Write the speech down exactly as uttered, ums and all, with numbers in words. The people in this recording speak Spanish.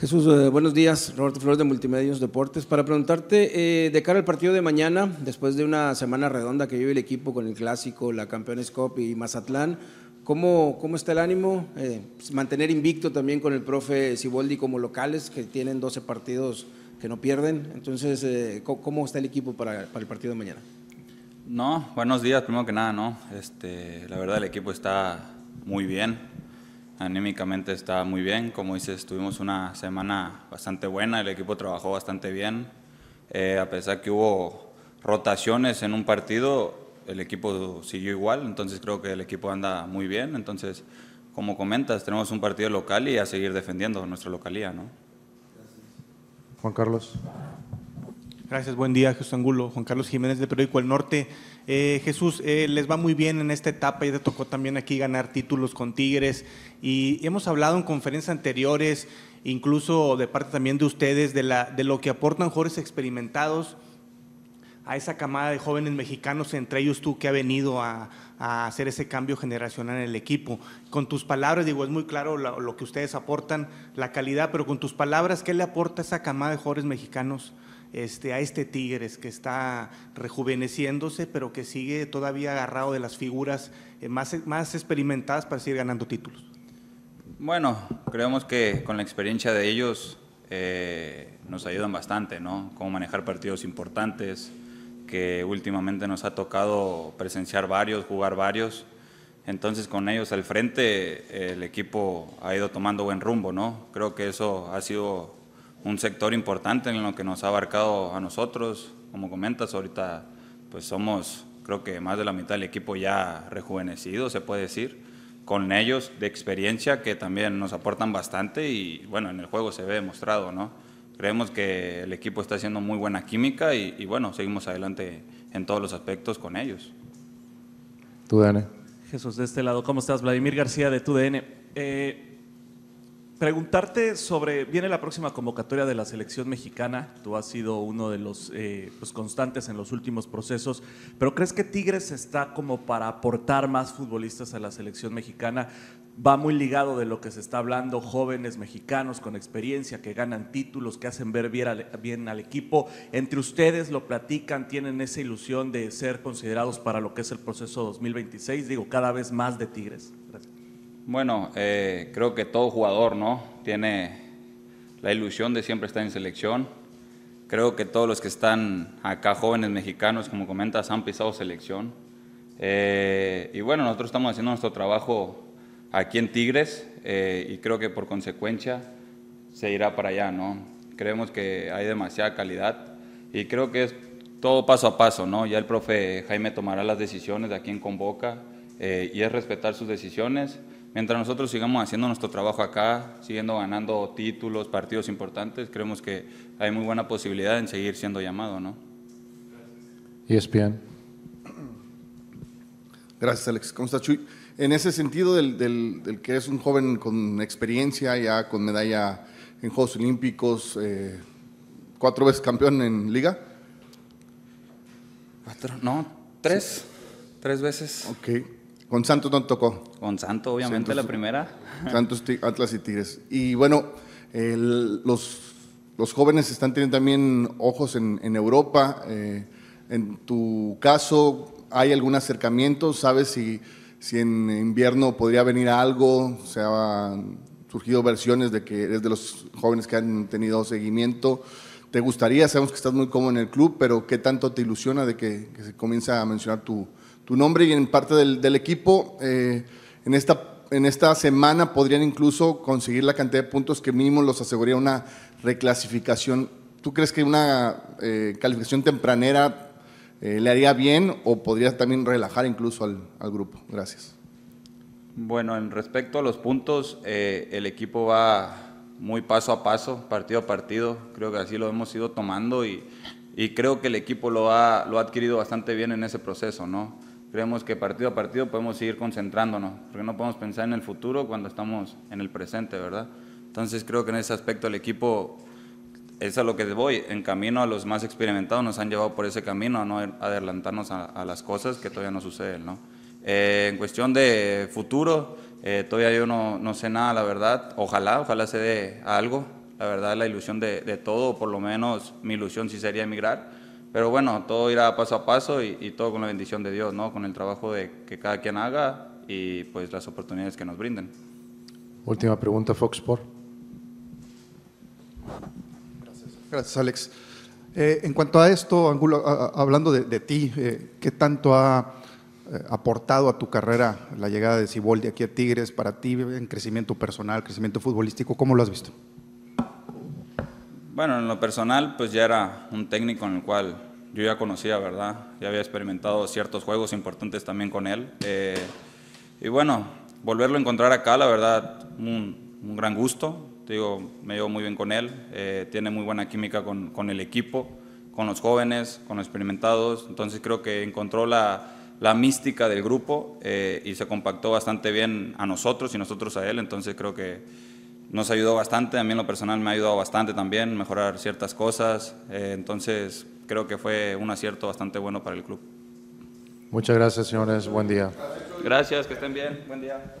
Jesús, eh, buenos días. Roberto Flores de Multimedios Deportes. Para preguntarte, eh, de cara al partido de mañana, después de una semana redonda que vive el equipo con el Clásico, la Campeones Cup y Mazatlán, ¿Cómo, ¿Cómo está el ánimo? Eh, mantener invicto también con el profe Siboldi como locales, que tienen doce partidos que no pierden. Entonces, eh, ¿cómo está el equipo para, para el partido de mañana? No, buenos días, primero que nada, ¿no? Este, la verdad, el equipo está muy bien, anímicamente está muy bien. Como dices, tuvimos una semana bastante buena, el equipo trabajó bastante bien. Eh, a pesar que hubo rotaciones en un partido, el equipo siguió igual, entonces creo que el equipo anda muy bien. Entonces, como comentas, tenemos un partido local y a seguir defendiendo nuestra localía, ¿no? Juan Carlos. Gracias, buen día, Jesús Angulo. Juan Carlos Jiménez, de Periódico El Norte. Eh, Jesús, eh, les va muy bien en esta etapa, y te tocó también aquí ganar títulos con Tigres. Y hemos hablado en conferencias anteriores, incluso de parte también de ustedes, de, la, de lo que aportan jugadores experimentados a esa camada de jóvenes mexicanos, entre ellos tú, que ha venido a, a hacer ese cambio generacional en el equipo. Con tus palabras, digo, es muy claro lo, lo que ustedes aportan, la calidad, pero con tus palabras, ¿qué le aporta esa camada de jóvenes mexicanos este, a este Tigres que está rejuveneciéndose, pero que sigue todavía agarrado de las figuras más, más experimentadas para seguir ganando títulos? Bueno, creemos que con la experiencia de ellos eh, nos ayudan bastante, ¿no? Cómo manejar partidos importantes, que últimamente nos ha tocado presenciar varios, jugar varios. Entonces, con ellos al frente, el equipo ha ido tomando buen rumbo, ¿no? Creo que eso ha sido un sector importante en lo que nos ha abarcado a nosotros. Como comentas, ahorita pues somos, creo que más de la mitad del equipo ya rejuvenecido, se puede decir, con ellos de experiencia que también nos aportan bastante y, bueno, en el juego se ve demostrado, ¿no? Creemos que el equipo está haciendo muy buena química y, y bueno, seguimos adelante en todos los aspectos con ellos. T U D N. Jesús, de este lado, ¿cómo estás? Vladimir García, de T U D N. Eh, preguntarte sobre, viene la próxima convocatoria de la Selección Mexicana, tú has sido uno de los eh, pues constantes en los últimos procesos, pero ¿crees que Tigres está como para aportar más futbolistas a la Selección Mexicana? Va muy ligado de lo que se está hablando, jóvenes mexicanos con experiencia que ganan títulos, que hacen ver bien al, bien al equipo. Entre ustedes lo platican, tienen esa ilusión de ser considerados para lo que es el proceso dos mil veintiséis, digo, cada vez más de Tigres. Gracias. Bueno, eh, creo que todo jugador, ¿no?, tiene la ilusión de siempre estar en selección. Creo que todos los que están acá, jóvenes mexicanos, como comentas, han pisado selección. Eh, y bueno, nosotros estamos haciendo nuestro trabajo aquí en Tigres eh, y creo que por consecuencia se irá para allá, ¿no? Creemos que hay demasiada calidad y creo que es todo paso a paso, ¿no? Ya el profe Jaime tomará las decisiones de a quién convoca eh, y es respetar sus decisiones. Mientras nosotros sigamos haciendo nuestro trabajo acá, siguiendo ganando títulos, partidos importantes, creemos que hay muy buena posibilidad en seguir siendo llamado, ¿no? E S P N. Gracias, Alex. ¿Cómo estás, Chuy? En ese sentido del, del, del que es un joven con experiencia, ya con medalla en Juegos Olímpicos, eh, cuatro veces campeón en Liga. ¿Cuatro? No, tres. Sí. Tres veces. Ok. ¿Con Santos no te tocó? Con Santos, obviamente, Santos, la primera. Santos, Atlas y Tigres. Y bueno, el, los, los jóvenes están teniendo también ojos en, en Europa. Eh, en tu caso, ¿hay algún acercamiento? ¿Sabes si… si en invierno podría venir algo? Se han surgido versiones de que eres de los jóvenes que han tenido seguimiento. ¿Te gustaría? Sabemos que estás muy cómodo en el club, pero ¿qué tanto te ilusiona de que, que se comience a mencionar tu, tu nombre? Y en parte del, del equipo, eh, en, esta, en esta semana podrían incluso conseguir la cantidad de puntos que mínimo los aseguraría una reclasificación. ¿Tú crees que una eh, calificación tempranera Eh, ¿le haría bien o podría también relajar incluso al, al grupo? Gracias. Bueno, en respecto a los puntos, eh, el equipo va muy paso a paso, partido a partido. Creo que así lo hemos ido tomando y, y creo que el equipo lo ha, lo ha adquirido bastante bien en ese proceso, ¿no? Creemos que partido a partido podemos seguir concentrándonos, porque no podemos pensar en el futuro cuando estamos en el presente, ¿verdad? Entonces creo que en ese aspecto el equipo… Es a lo que voy, en camino a los más experimentados nos han llevado por ese camino, a no adelantarnos a, a las cosas que todavía no suceden, ¿no? Eh, en cuestión de futuro, eh, todavía yo no, no sé nada, la verdad. Ojalá, ojalá se dé algo. La verdad, la ilusión de, de todo, por lo menos mi ilusión sí sería emigrar. Pero bueno, todo irá paso a paso y, y todo con la bendición de Dios, ¿no? Con el trabajo de, que cada quien haga y pues las oportunidades que nos brinden. Última pregunta, Fox Sports. Gracias. Gracias, Alex. Eh, en cuanto a esto, Angulo, a, a, hablando de, de ti, eh, ¿qué tanto ha eh, aportado a tu carrera la llegada de Siboldi aquí a Tigres para ti en crecimiento personal, crecimiento futbolístico? ¿Cómo lo has visto? Bueno, en lo personal, pues ya era un técnico en el cual yo ya conocía, ¿verdad? Ya había experimentado ciertos juegos importantes también con él. Eh, y bueno, volverlo a encontrar acá, la verdad, un, un gran gusto. Digo, me llevo muy bien con él, eh, tiene muy buena química con, con el equipo, con los jóvenes, con los experimentados. Entonces creo que encontró la, la mística del grupo eh, y se compactó bastante bien a nosotros y nosotros a él. Entonces creo que nos ayudó bastante, a mí en lo personal me ha ayudado bastante también, mejorar ciertas cosas. Eh, entonces creo que fue un acierto bastante bueno para el club. Muchas gracias, señores. Buen día. Gracias, que estén bien. Buen día.